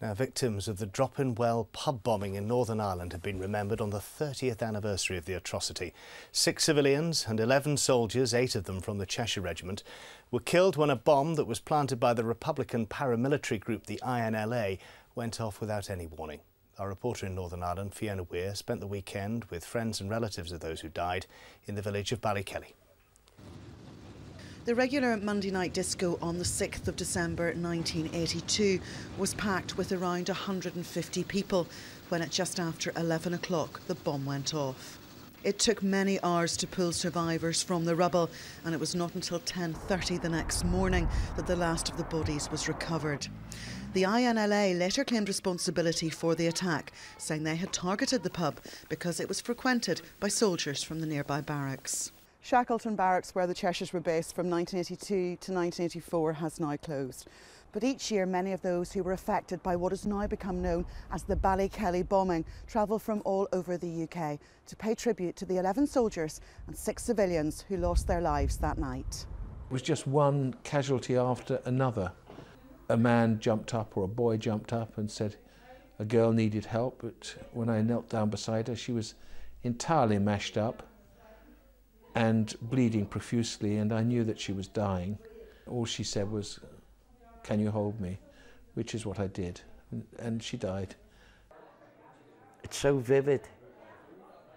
Now, victims of the Droppin' Well pub bombing in Northern Ireland have been remembered on the 30th anniversary of the atrocity. 6 civilians and 11 soldiers, 8 of them from the Cheshire Regiment, were killed when a bomb that was planted by the Republican paramilitary group, the INLA, went off without any warning. Our reporter in Northern Ireland, Fiona Weir, spent the weekend with friends and relatives of those who died in the village of Ballykelly. The regular Monday night disco on the 6th of December 1982 was packed with around 150 people when at just after 11 o'clock the bomb went off. It took many hours to pull survivors from the rubble, and it was not until 10:30 the next morning that the last of the bodies was recovered. The INLA later claimed responsibility for the attack, saying they had targeted the pub because it was frequented by soldiers from the nearby barracks. Shackleton Barracks, where the Cheshires were based from 1982 to 1984, has now closed. But each year, many of those who were affected by what has now become known as the Ballykelly bombing travel from all over the UK to pay tribute to the 11 soldiers and 6 civilians who lost their lives that night. It was just one casualty after another. A man jumped up, or a boy jumped up, and said a girl needed help, but when I knelt down beside her, she was entirely mashed up and bleeding profusely, and I knew that she was dying. All she said was, "Can you hold me?" Which is what I did, and she died. It's so vivid.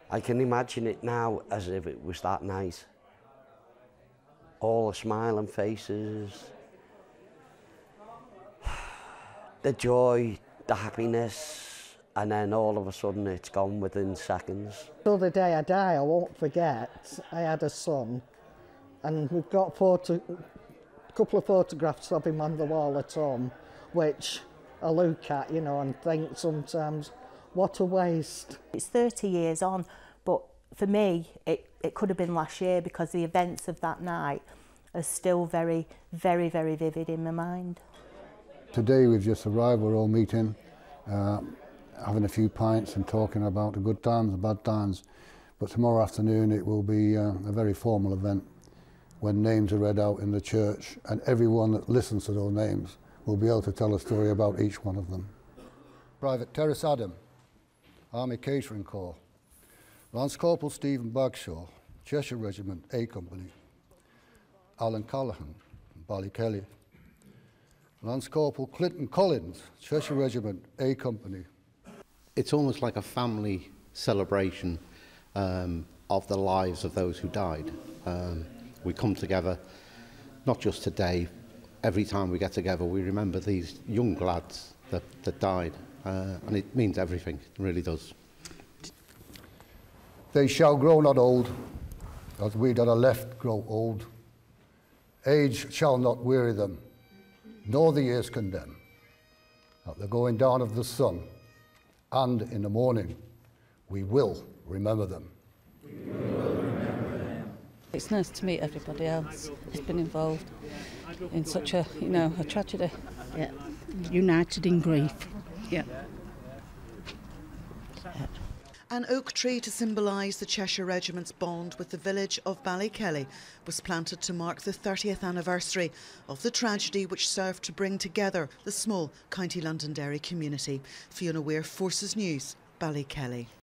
I can imagine it now as if it was that night. All the smiling faces, the joy, the happiness, and then all of a sudden it's gone within seconds. Till the day I die, I won't forget, I had a son, and we've got a couple of photographs of him on the wall at home, which I look at, you know, and think sometimes, what a waste. It's 30 years on, but for me, it could have been last year, because the events of that night are still very, very, very vivid in my mind. Today we've just arrived, we're all meeting, having a few pints and talking about the good times, the bad times. But tomorrow afternoon it will be a very formal event when names are read out in the church, and everyone that listens to those names will be able to tell a story about each one of them. Private Terrace Adam, Army Catering Corps. Lance Corporal Stephen Buckshaw, Cheshire Regiment, A Company. Alan Callaghan, Ballykelly. Lance Corporal Clinton Collins, Cheshire Regiment, A Company. It's almost like a family celebration of the lives of those who died. We come together, not just today, every time we get together we remember these young lads that died, and it means everything, it really does. They shall grow not old, as we that are left grow old. Age shall not weary them, nor the years condemn. At the going down of the sun, and in the morning, we will remember them. It's nice to meet everybody else who's been involved in such a, you know, a tragedy. Yeah. United in grief. Yeah. An oak tree to symbolise the Cheshire Regiment's bond with the village of Ballykelly was planted to mark the 30th anniversary of the tragedy, which served to bring together the small County Londonderry community. Fiona Weir, Forces News, Ballykelly.